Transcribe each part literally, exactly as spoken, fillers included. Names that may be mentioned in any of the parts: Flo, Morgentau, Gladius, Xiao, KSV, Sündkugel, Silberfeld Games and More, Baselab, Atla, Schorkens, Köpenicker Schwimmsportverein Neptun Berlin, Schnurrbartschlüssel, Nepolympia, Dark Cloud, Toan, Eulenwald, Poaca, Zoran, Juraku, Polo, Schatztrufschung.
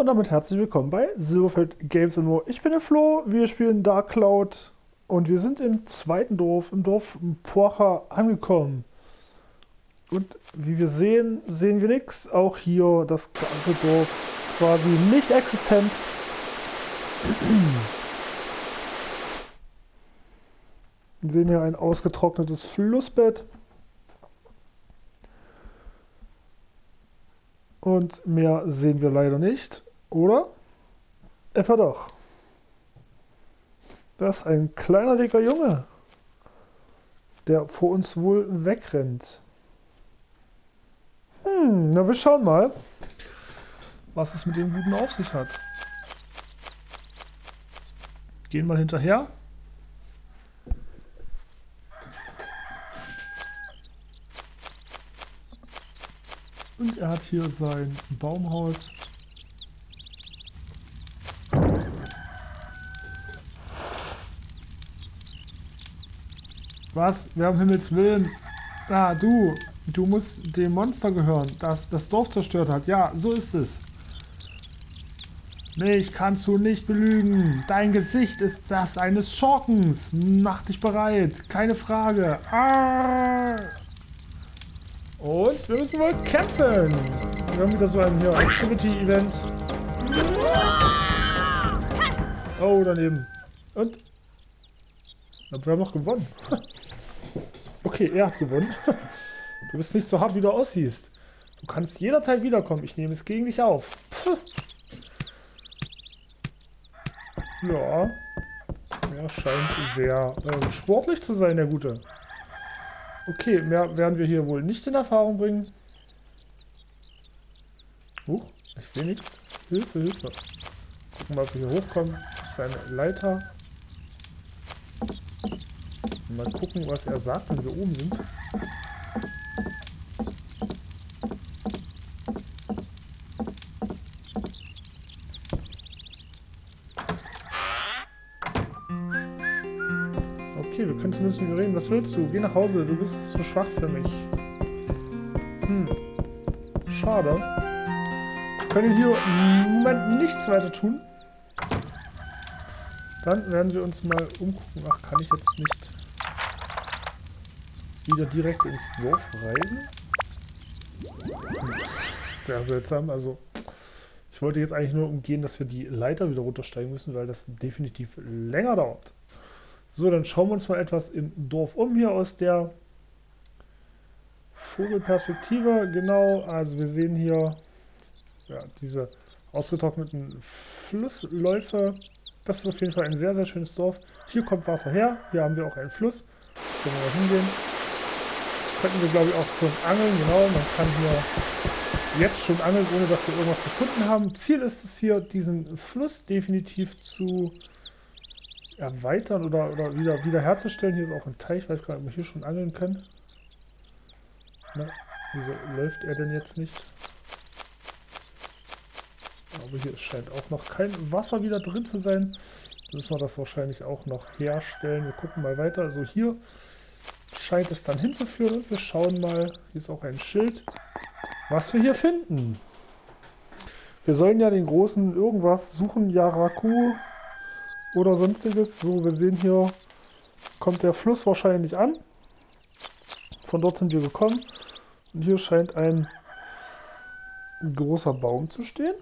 Und damit herzlich willkommen bei Silberfeld Games and More. Ich bin der Flo, wir spielen Dark Cloud und wir sind im zweiten Dorf, im Dorf Poaca angekommen. Und wie wir sehen, sehen wir nichts. Auch hier das ganze Dorf quasi nicht existent. Wir sehen hier ein ausgetrocknetes Flussbett. Und mehr sehen wir leider nicht, oder? Etwa doch. Das ist ein kleiner, dicker Junge, der vor uns wohl wegrennt. Hm, na wir schauen mal, was es mit dem Guten auf sich hat. Gehen mal hinterher. Und er hat hier sein Baumhaus. Was? Wer um Himmels Willen? Ah, du. Du musst dem Monster gehören, das das Dorf zerstört hat. Ja, so ist es. Mich kannst du nicht belügen. Dein Gesicht ist das eines Schorkens. Mach dich bereit. Keine Frage. Ah! Und wir müssen wohl kämpfen. Wir haben wieder so ein ja, Activity-Event. Oh, daneben. Und? Aber wir haben noch gewonnen. Okay, er hat gewonnen. Du bist nicht so hart, wie du aussiehst. Du kannst jederzeit wiederkommen. Ich nehme es gegen dich auf. Ja. Er scheint sehr äh, sportlich zu sein, der Gute. Okay, mehr werden wir hier wohl nicht in Erfahrung bringen. Huch, ich sehe nichts. Hilfe, Hilfe. Gucken mal, ob wir hier hochkommen. Das ist eine Leiter. Mal gucken, was er sagt, wenn wir oben sind. Müssen wir reden. Was willst du? Geh nach Hause. Du bist zu schwach für mich. Hm. Schade. Wir können hier im Moment nichts weiter tun. Dann werden wir uns mal umgucken. Ach, kann ich jetzt nicht wieder direkt ins Dorf reisen? Hm. Sehr seltsam. Also, ich wollte jetzt eigentlich nur umgehen, dass wir die Leiter wieder runtersteigen müssen, weil das definitiv länger dauert. So, dann schauen wir uns mal etwas im Dorf um, hier aus der Vogelperspektive. Genau, also wir sehen hier ja, diese ausgetrockneten Flussläufe. Das ist auf jeden Fall ein sehr, sehr schönes Dorf. Hier kommt Wasser her, hier haben wir auch einen Fluss. Können wir mal hingehen. Könnten wir, glaube ich, auch schon angeln. Genau, man kann hier jetzt schon angeln, ohne dass wir irgendwas gefunden haben. Ziel ist es hier, diesen Fluss definitiv zu erweitern oder, oder wieder, wieder herzustellen. Hier ist auch ein Teich, ich weiß gar nicht, ob wir hier schon angeln können. Na, wieso läuft er denn jetzt nicht? Aber hier scheint auch noch kein Wasser wieder drin zu sein. Dann müssen wir das wahrscheinlich auch noch herstellen. Wir gucken mal weiter. Also hier scheint es dann hinzuführen. Wir schauen mal, hier ist auch ein Schild, was wir hier finden. Wir sollen ja den großen irgendwas suchen, Juraku oder sonstiges. So, wir sehen hier, kommt der Fluss wahrscheinlich an. Von dort sind wir gekommen. Und hier scheint ein großer Baum zu stehen.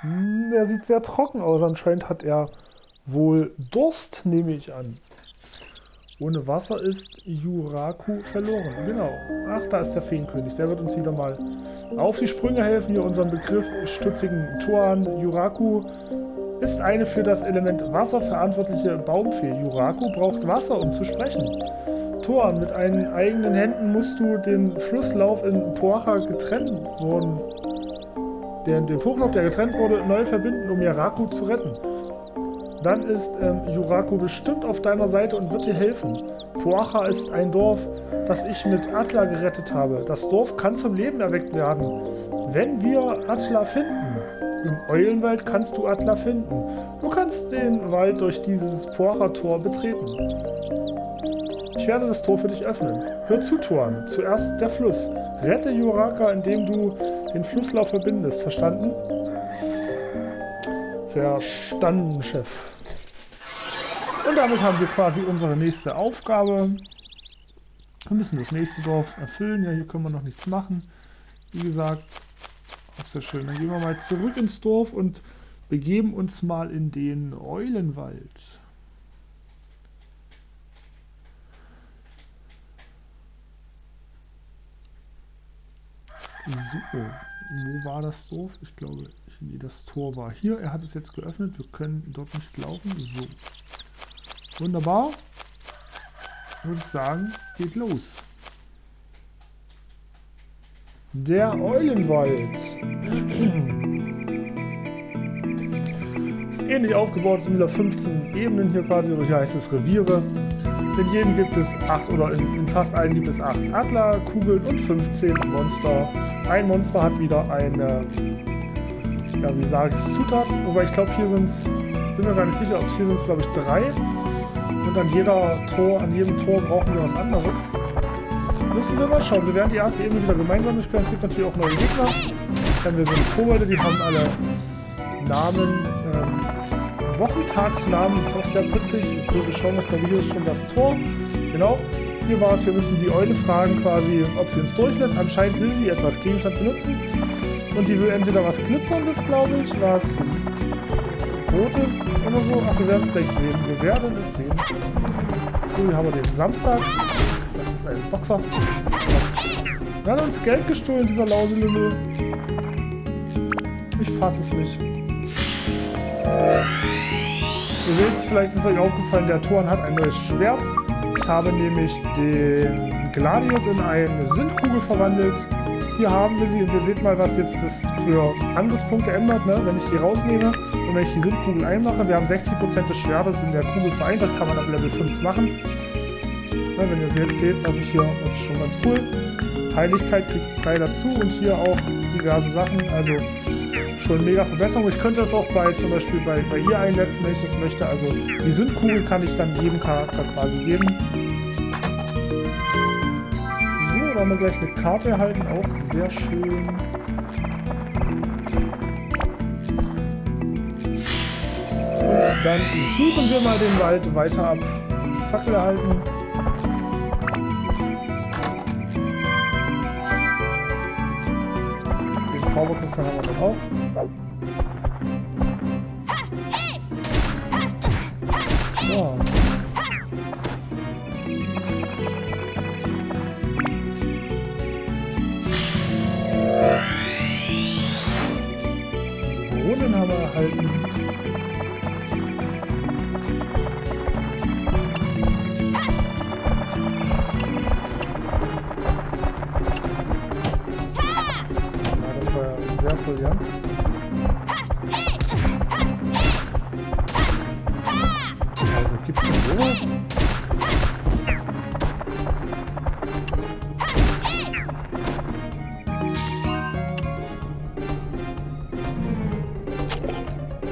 Hm, er sieht sehr trocken aus. Anscheinend hat er wohl Durst, nehme ich an. Ohne Wasser ist Juraku verloren. Genau. Ach, da ist der Feenkönig. Der wird uns wieder mal auf die Sprünge helfen. Hier unseren Begriff stutzigen Toan. Juraku ist eine für das Element Wasser verantwortliche Baumfee. Juraku braucht Wasser, um zu sprechen. Toan, mit deinen eigenen Händen musst du den Flusslauf in Poaca getrennt worden. Den, den Hochlauf, der getrennt wurde, neu verbinden, um Juraku zu retten. Dann ist ähm, Juraku bestimmt auf deiner Seite und wird dir helfen. Poaca ist ein Dorf, das ich mit Atla gerettet habe. Das Dorf kann zum Leben erweckt werden, wenn wir Atla finden. Im Eulenwald kannst du Atla finden. Du kannst den Wald durch dieses Poaca-Tor betreten. Ich werde das Tor für dich öffnen. Hör zu, Toan. Zuerst der Fluss. Rette Juraku, indem du den Flusslauf verbindest. Verstanden? Verstanden, Chef. Und damit haben wir quasi unsere nächste Aufgabe. Wir müssen das nächste Dorf erfüllen. Ja, hier können wir noch nichts machen. Wie gesagt, auch sehr schön. Dann gehen wir mal zurück ins Dorf und begeben uns mal in den Eulenwald. So, wo war das Dorf? Ich glaube, nee, das Tor war hier. Er hat es jetzt geöffnet. Wir können dort nicht laufen. So. Wunderbar. Würde ich sagen, geht los. Der Eulenwald. Ist ähnlich aufgebaut, sind wieder fünfzehn Ebenen hier quasi, oder hier heißt es Reviere. In jedem gibt es acht, oder in, in fast allen gibt es acht Adlerkugeln und fünfzehn Monster. Ein Monster hat wieder eine, ja, wie sage ich, Zutat. Wobei ich glaube, hier sind es, bin mir gar nicht sicher, ob es hier sind, glaube ich, drei. Und an jeder Tor, an jedem Tor brauchen wir was anderes. Müssen wir mal schauen. Wir werden die erste Ebene wieder gemeinsam spielen. Es gibt natürlich auch neue Gegner. Dann wir sind Kobolde, die haben alle Namen, ähm, Wochentagsnamen. Das ist auch sehr witzig. Ist so, wir schauen nach der Video schon das Tor. Genau. Hier war es. Wir müssen die Eule fragen, quasi, ob sie uns durchlässt. Anscheinend will sie etwas Gegenstand benutzen. Und die will entweder was Glitzerndes, glaube ich, was Rotes oder so. Ach, wir werden es gleich sehen. Wir werden es sehen. So, hier haben wir den Samstag. Das ist ein Boxer. Er hat uns Geld gestohlen, dieser Lauselümmel. Ich fasse es nicht. Ihr seht es, vielleicht ist euch aufgefallen, der Toan hat ein neues Schwert. Ich habe nämlich den Gladius in eine Sündkugel verwandelt. Hier haben wir sie und ihr seht mal, was jetzt das für Angriffspunkte ändert, ne? Wenn ich die rausnehme und wenn ich die Sündkugel einmache. Wir haben sechzig Prozent des Schwertes in der Kugel vereint, das kann man ab Level fünf machen. Ne, wenn ihr jetzt seht, was ich hier, das ist schon ganz cool. Heiligkeit kriegt es drei dazu und hier auch diverse Sachen, also schon mega Verbesserung. Ich könnte das auch bei zum Beispiel bei, bei ihr einsetzen, wenn ich das möchte. Also die Sündkugel kann ich dann jedem Charakter quasi geben. So, da haben wir gleich eine Karte erhalten, auch sehr schön. Und dann suchen wir mal den Wald weiter ab. Fackel erhalten. Zauberkiste haben wir dann auf. Ja. Kronen haben wir erhalten. Also gibt's denn sowas?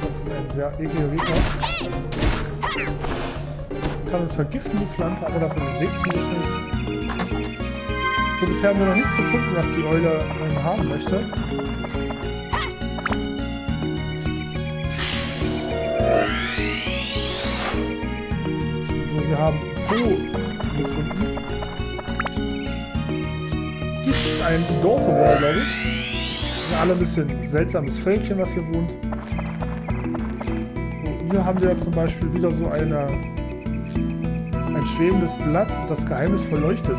Das ist ein sehr ekliger Gegner. Kann uns vergiften, die Pflanze, aber davon bewegt sie sich nicht. So, bisher haben wir noch nichts gefunden, was die Eule haben möchte. Wir haben Polo gefunden. Dies ist ein Dorfbewohner, glaube ich. Wir haben alle ein bisschen seltsames Völkchen, was hier wohnt. Und hier haben wir zum Beispiel wieder so eine, ein schwebendes Blatt, das geheimnisvoll leuchtet.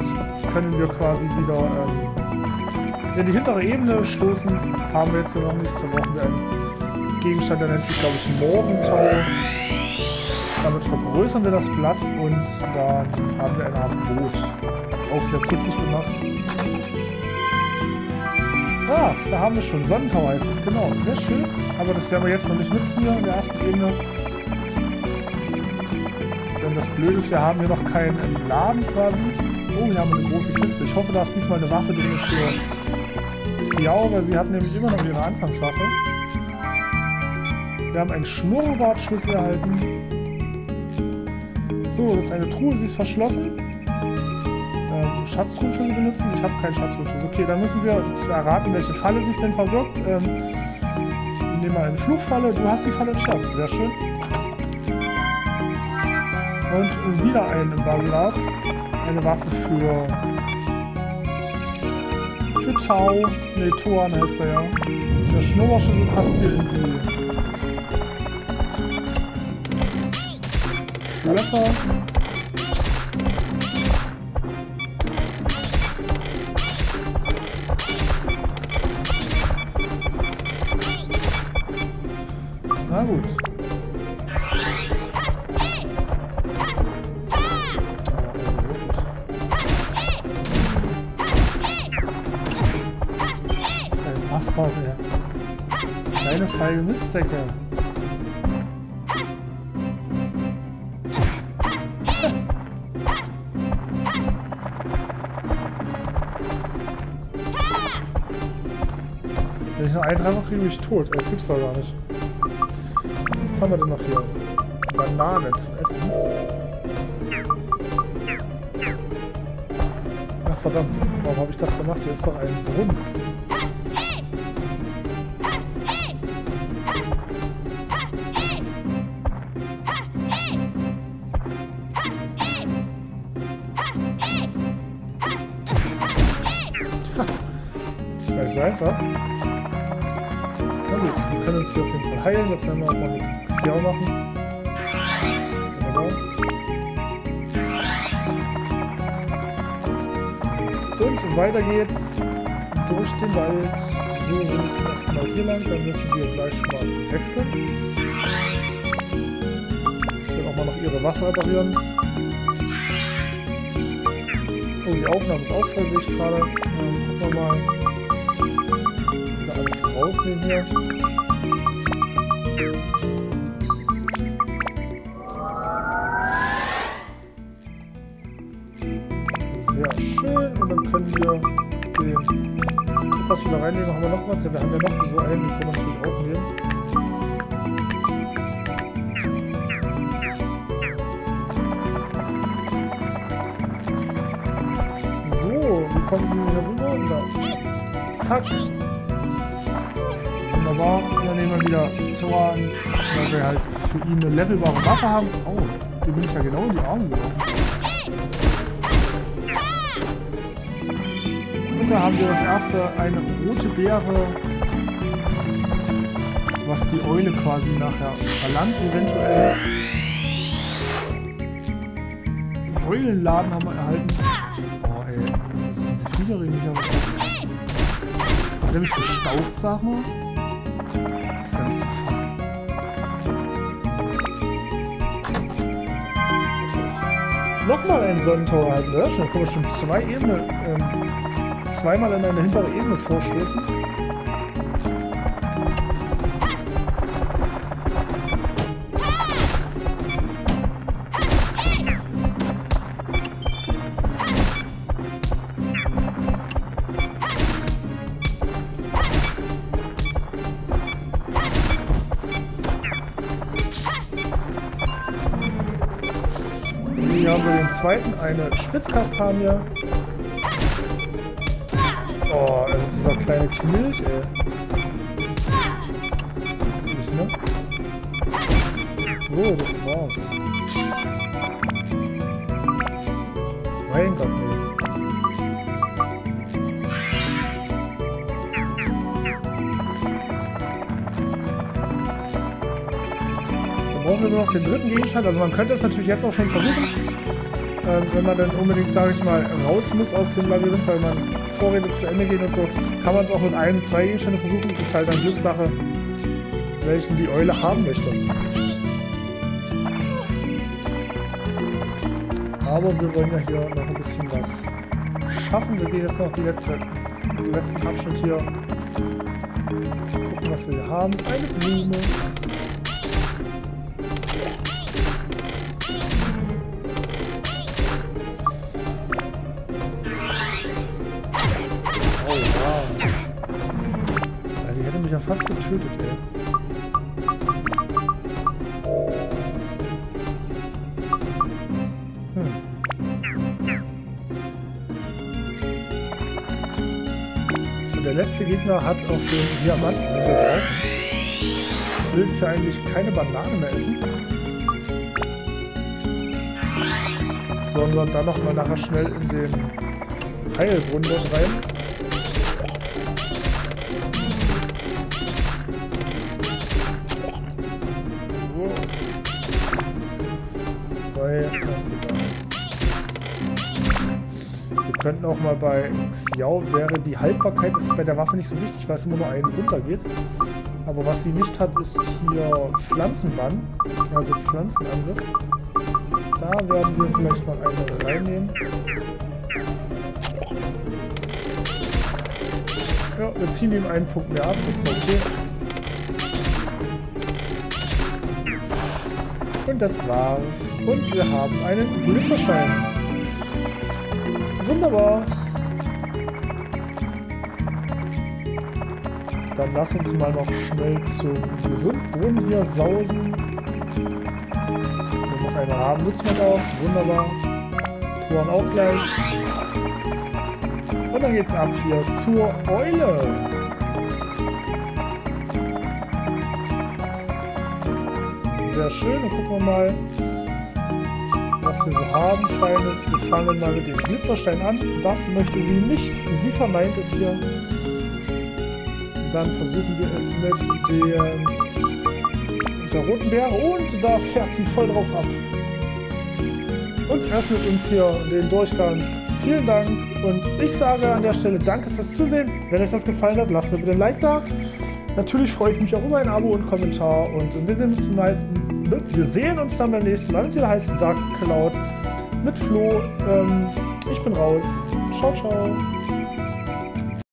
Können wir quasi wieder ähm, in die hintere Ebene stoßen. Haben wir jetzt hier noch nichts. Dann brauchen wir einen Gegenstand, der nennt sich, glaube ich, Morgentau. Damit vergrößern wir das Blatt und da haben wir eine Art Boot. Auch sehr putzig gemacht. Ah, da haben wir schon. Sonnentau heißt es, genau. Sehr schön. Aber das werden wir jetzt noch nicht nutzen hier in der ersten Ebene. Denn das Blöde ist, wir haben hier noch keinen Laden quasi. Oh, hier haben wir eine große Kiste. Ich hoffe, da ist diesmal eine Waffe drin für Xiao, weil sie hat nämlich immer noch ihre Anfangswaffe. Wir haben einen Schnurrbartschlüssel erhalten. So, das ist eine Truhe, sie ist verschlossen. Ähm, Schatztrufschung benutzen? Ich habe keinen Schatztrufschung. Okay, dann müssen wir erraten, welche Falle sich denn verbirgt. Ähm, ich nehme mal eine Flugfalle. Du hast die Falle im Schlag. Sehr schön. Und wieder einen im Baselab. Eine Waffe für... Für Tau. Ne, Toan heißt er ja. Der Schnurrbartschlüssel passt hier in die... Löcher. Na gut. Kleine feige Mistsäcke. Wenn ich noch einen Treffer kriege, bin ich tot. Das gibt's doch gar nicht. Was haben wir denn noch hier? Banane zum Essen. Ach verdammt, warum habe ich das gemacht? Hier ist doch ein Brunnen. Einfach. Na gut, wir können uns hier auf jeden Fall heilen, das werden wir auch mal mit Xiao machen. Genau. Und weiter geht's durch den Wald. So, wir müssen erstmal hier lang, dann müssen wir gleich mal wechseln. Ich will auch mal noch ihre Waffe reparieren. Oh, die Aufnahme ist auch voll, sehe ich gerade. Dann gucken wir mal. Rausnehmen hier. Sehr schön. Und dann können wir den Tupas wieder reinnehmen. Haben wir noch was? Ja, wir haben ja noch so einen, den können wir natürlich auch nehmen. So, wie kommen sie wieder rüber? Und dann zack! Wunderbar, dann nehmen wir wieder Zoran, weil wir halt für ihn eine levelbare Waffe haben. Oh, hier bin ich ja genau in die Arme gelaufen. Und da haben wir das erste, eine rote Beere, was die Eule quasi nachher verlangt, eventuell. Einen Eulenladen haben wir erhalten. Oh ey, das sind diese Fliegeringe hier. Hat er mich gestaubt, sag mal? Das ist ja nicht zu fassen. Nochmal ein Sonnentor erhalten, ja? Da können wir schon zwei Ebenen, ähm, zweimal in eine hintere Ebene vorstoßen. Zweiten eine Spitzkastanie. Oh, also dieser kleine Knilch, ey. Witzig, ne? So, das war's. Mein Gott, ey. Dann brauchen wir nur noch den dritten Gegenstand. Also man könnte es natürlich jetzt auch schon versuchen. Ähm, wenn man dann unbedingt, sage ich mal, raus muss aus dem Labyrinth, weil man Vorräte zu Ende gehen und so, kann man es auch mit einem, zwei Gegenstände versuchen. Das ist halt eine Glückssache, welchen die Eule haben möchte. Aber wir wollen ja hier noch ein bisschen was schaffen. Wir gehen jetzt noch die letzte, den letzten Abschnitt hier. Gucken, was wir hier haben. Eine Blume. Fast getötet, ey. Der letzte Gegner hat auf den Diamanten gebraucht. Willst du eigentlich keine Banane mehr essen? Sondern dann nochmal nachher schnell in den Heilbrunnen rein. Wir könnten auch mal bei Xiao, wäre die Haltbarkeit ist bei der Waffe nicht so wichtig, weil es immer nur einen runtergeht. Aber was sie nicht hat, ist hier Pflanzenbann, also Pflanzenangriff. Da werden wir vielleicht mal eine reinnehmen. Ja, wir ziehen ihm einen Punkt mehr ab, ist okay. Und das war's. Und wir haben einen Glitzerstein. Wunderbar. Dann lass uns mal noch schnell zum Gesundbrunnen hier sausen. Wenn wir es einen haben, nutzen wir es auch. Wunderbar. Toan auch gleich. Und dann geht's ab hier zur Eule. Sehr schön, dann gucken wir mal, was wir so haben. Feines, wir fangen mal mit dem Glitzerstein an. Das möchte sie nicht. Sie verneint es hier. Dann versuchen wir es mit dem, der roten Beere und da fährt sie voll drauf ab. Und öffnet uns hier den Durchgang. Vielen Dank und ich sage an der Stelle danke fürs Zusehen. Wenn euch das gefallen hat, lasst mir bitte ein Like da. Natürlich freue ich mich auch über ein Abo und einen Kommentar und wir sehen uns zum nächsten Mal. Wir sehen uns dann beim nächsten Mal, wenn es wieder heißt Dark Cloud mit Flo. Ähm, ich bin raus. Ciao, ciao.